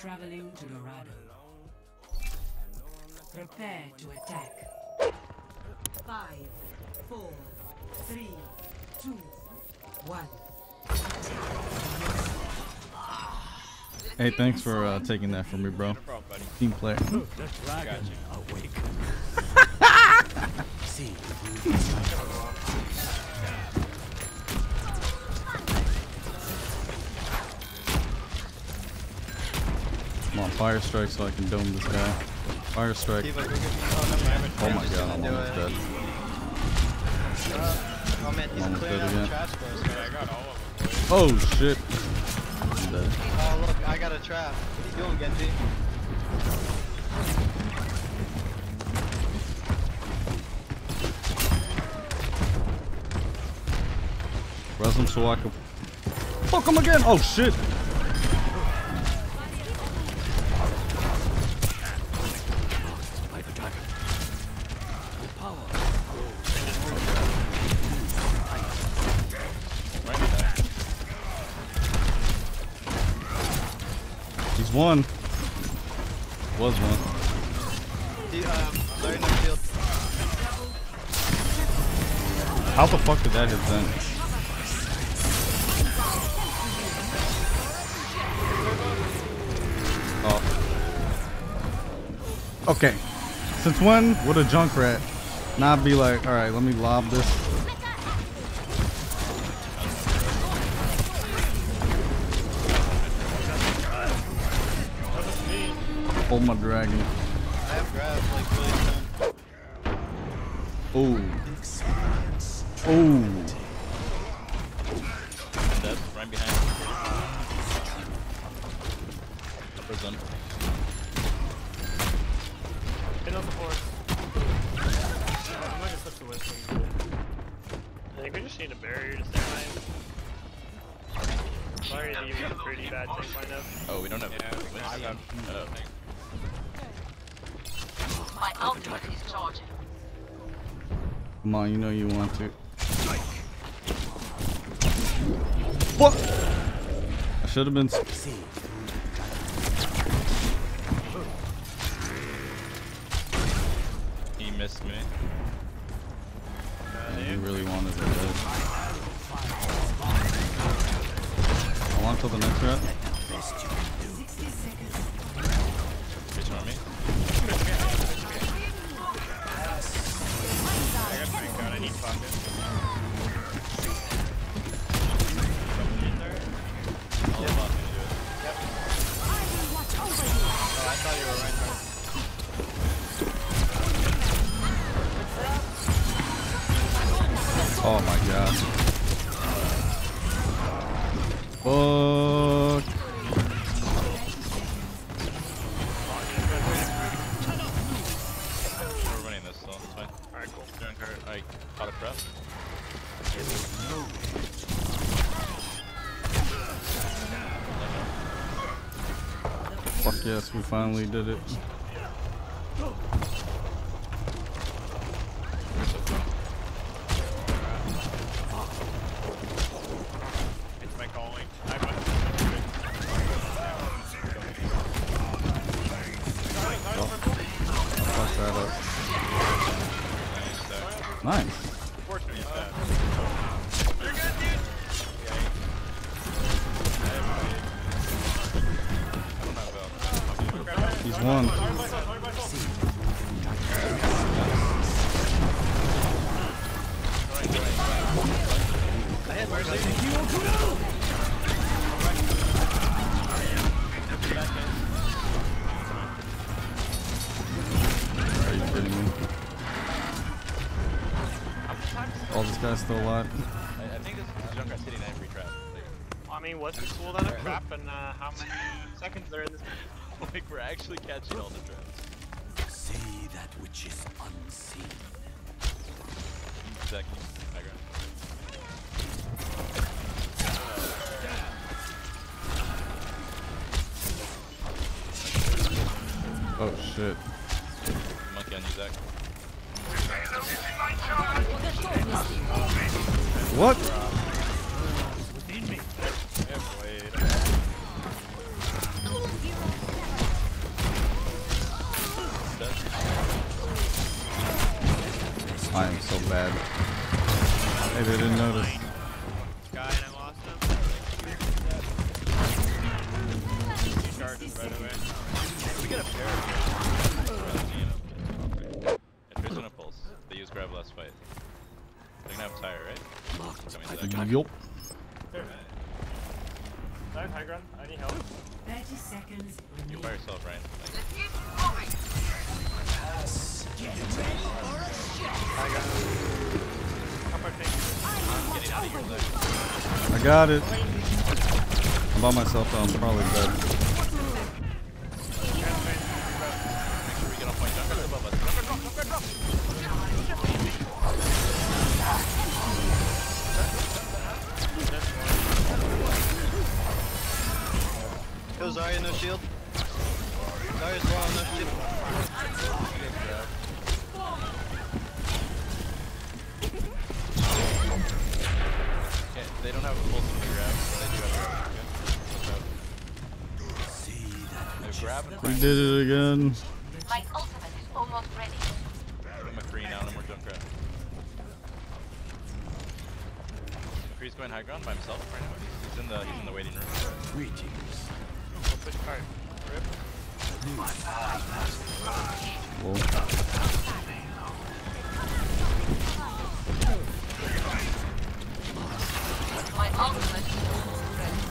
Traveling to Dorado. Prepare to attack. 5, 4, 3, 2, 1. Attack. Hey, thanks for taking that from me, bro. No problem, buddy. Team player. Got you. Awake. See. Come on, fire strike so I can dome this guy. Fire strike. Oh my god, I'm almost dead. Oh man, he's cleared out the trash clothes, but I got all of them. Oh shit. I'm dead. Oh look, I got a trap. What are you doing, Genji? Res him so I can fuck him again. Oh shit. One was one. How the fuck did that hit then? Oh. Okay. Since when would a junk rat not be like, all right, let me lob this? Hold my dragon. I have grab like really. Oh. Oh. Dead right behind me. Upper's done. Hit on the board. I might just have to wait for you. I think we just need a barrier to stay alive. Barrier is a pretty bad thing by now. Oh, we don't have a my output is charging. Come on, you know you want to. What? I should have been. He missed me. Man, he really wanted to live. I want till the next round. Bitch on me. I need oh my god. Fuck. We're running this, so it's fine. Alright, cool. I caught a press. Fuck yes, we finally did it. It's my calling. Fuck that up. Nice. Unfortunately, you're good, dude. He's one. Are you kidding me? Oh, this guy's still alive. I think this is Junker City and every trap. I mean, what's the tool that a trap and how many seconds they're in this game? Like, we're actually catching all the traps. Say that which is unseen. Exactly. Oh, shit. Monkey on you, Zach. What? didn't notice. Guy and I lost him. Two charges right away. We got a pair. If there's an impulse, they use grab last fight. They're gonna have tire, right? Coming yup. I have high ground. I need help. 30 seconds. You're by yourself, Ryan. I got it. I'm by myself, though. I'm probably dead. Make sure we get off my jumper above us. Drop. Yo, Zarya, no shield. Zarya's raw, no shield. They don't have a full to grab, but they do have a grab. We did it again. My ultimate is almost ready. I'm a free now, no more jump grab. Free's going high ground by himself right now. He's in the waiting room. We'll push card. Rip. Whoa. My ultimate is ready.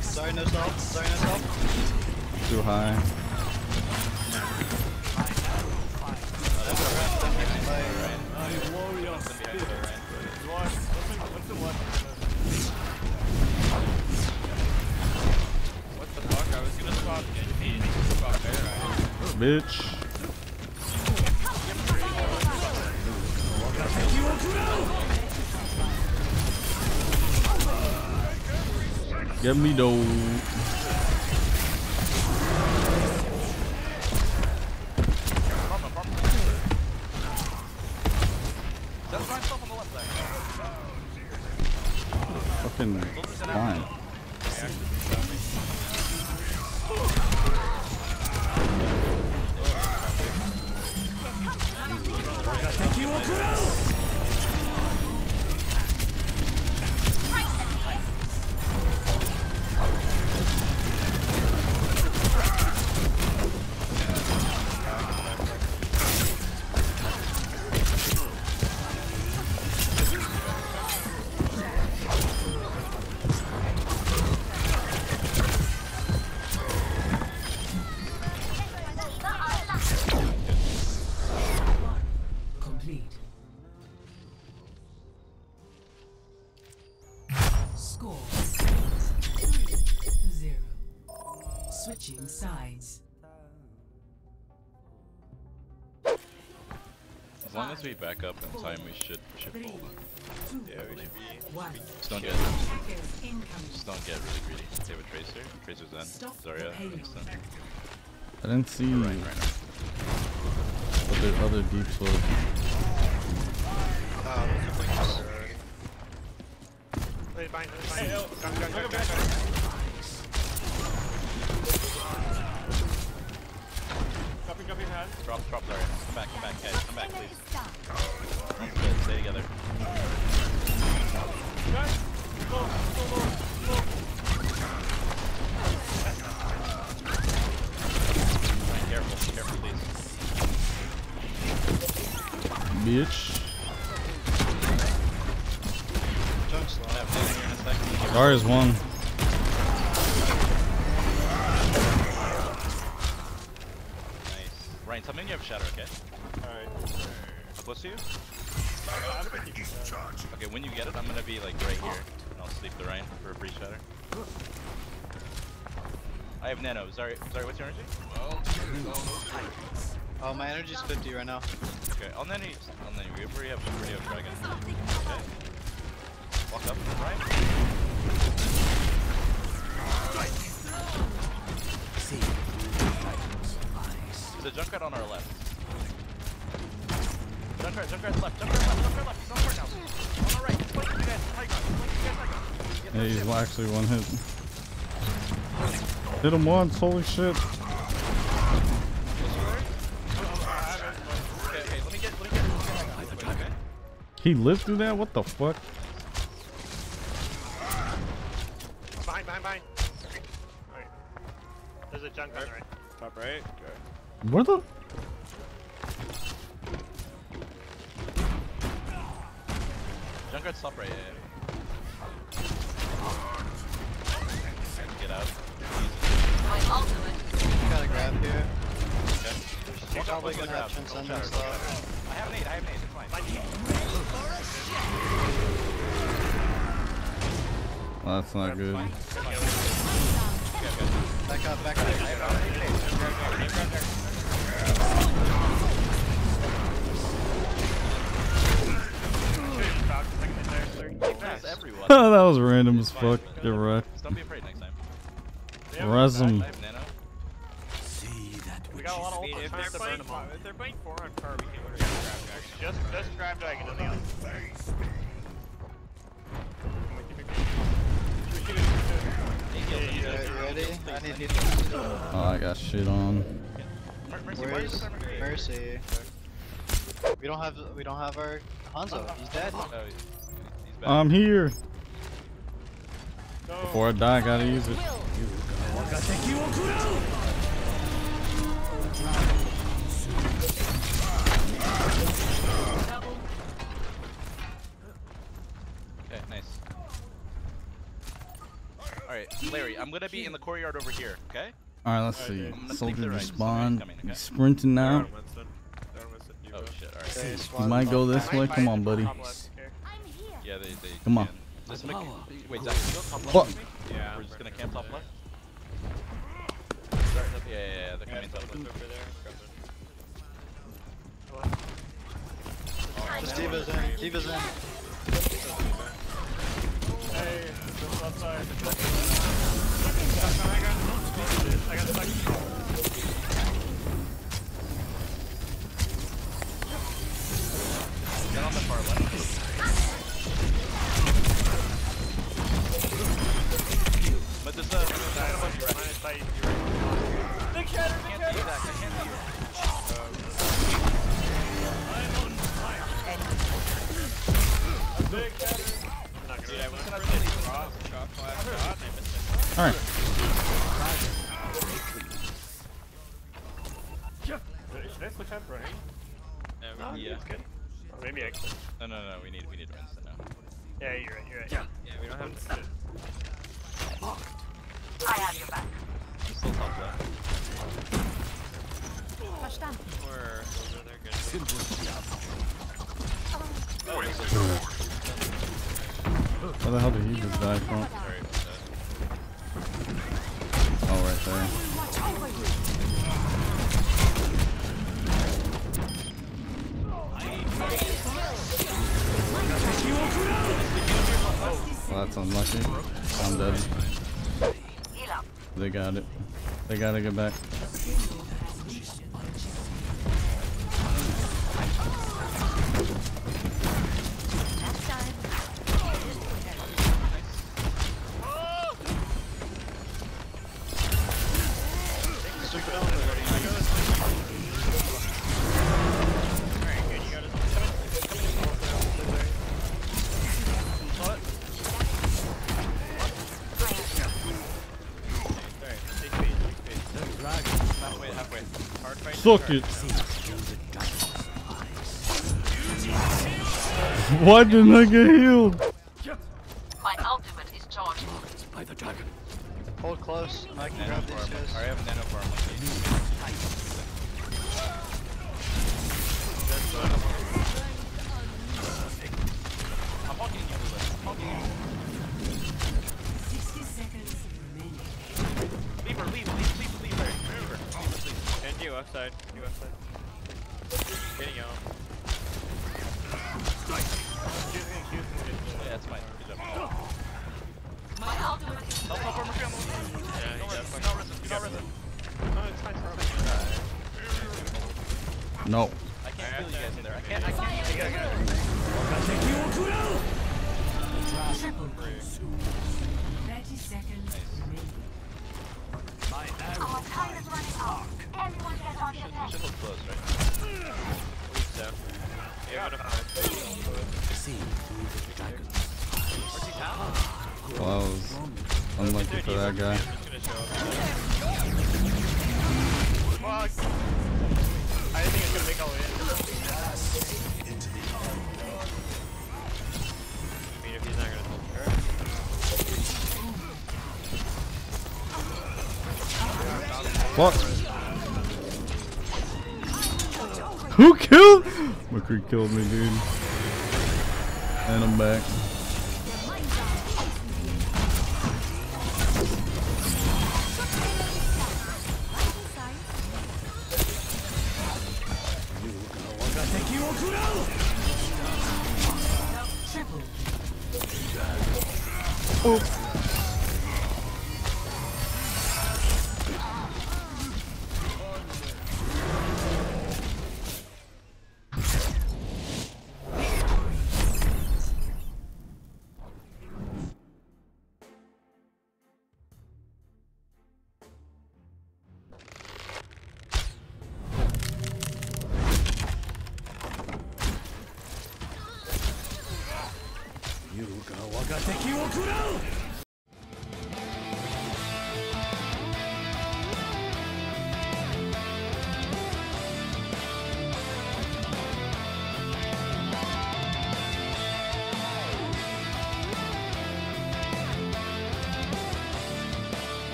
Sorry, no stop. Sorry, no stop. Too high. What the fuck? I was gonna swap NP and swap air, right? Bitch. Get me though. Fucking fine. As long as we back up in time, we should fall. Yeah, we should be. Just don't get really greedy. They have a tracer. Tracer's in. Zarya, instant. I didn't see right now. But there's other deep slope. Drop your hand. Drop there. Come back, guys. Come back, please. Good. Stay together. Guys, go. Careful, please. Bitch. Dar is one. Tell me when you have a shadow, okay? Alright. How close to you? Okay, when you get it, I'm gonna be like right here. And I'll sleep the Ryan for a free shadow. I have nano. Sorry, what's your energy? Oh, my energy's 50 right now. Okay, I'll nano you. We already have a radio dragon. Okay. Walk up to the right. See. There's a Junkrat on our left. Junkrat's left. Junkrat's left. He's on board now. On our right. Flank you guys. Tiger. Yeah, he's actually one hit. Hit him once. Holy shit. He lived through that? What the fuck? Behind. Alright. There's a junk on the right. Top right. Okay. Where the? Junkrat's top right. Get out. You gotta grab here. Okay. There's probably gonna have to send them stuff. I have an aid. It's fine. Well, that's not good. Back up. That was random as fuck. Get right. Don't be afraid next time. Resin. We got a lot of old time to burn them off. If they're playing 4 on car, we can order grab dragon. Just grab dragon on the other side. Ready? I need you to... Oh, I got shit on. Mercy. We don't have our Hanzo. He's dead. No, he's back. I'm here. Before I die, I gotta use it. Okay, nice. Alright, Larry, I'm gonna be in the courtyard over here, okay? Alright, let's see. Soldier respawn. Okay. He's sprinting now. Oh shit, alright. He might go this way. Come on, buddy. Yeah, they come on. Just make, wait, Zach, can you go top left? Yeah, we're just gonna camp top left. Yeah, they're coming top left over there. Just Diva's in. Hey, just left side. I got stuck. Get on the far left. But there's a big shatter. I can't do that. Big shatter. Alright. Should I switch out for him? Yeah. Maybe I could. No, we need Renson now. Yeah, you're right. Yeah, we don't have to. I have your back. I'm still top left. They're good. Where the hell did he just die from? Oh, right there. Well, that's unlucky. I'm dead. They got it. They gotta get back. Suck it. Why didn't I get healed? My ultimate is charged. By the dragon. Hold close. I can grab this. I have a nano farm. I'm hogging you. 60 seconds remaining. Leave her. And you outside. Getting out. Yeah, that's fine. Good job. My ultimate is dead. No. I can't feel you guys in there. I can't. 30 seconds remaining. Our time is running out. Everyone get on your back. Should look close, right? Yeah, I was unlucky for that guy. Fuck! I didn't think it was gonna make all the way in. I mean, if he's not gonna hold her. Fuck! Who killed? McCree killed me, dude. And I'm back. Take you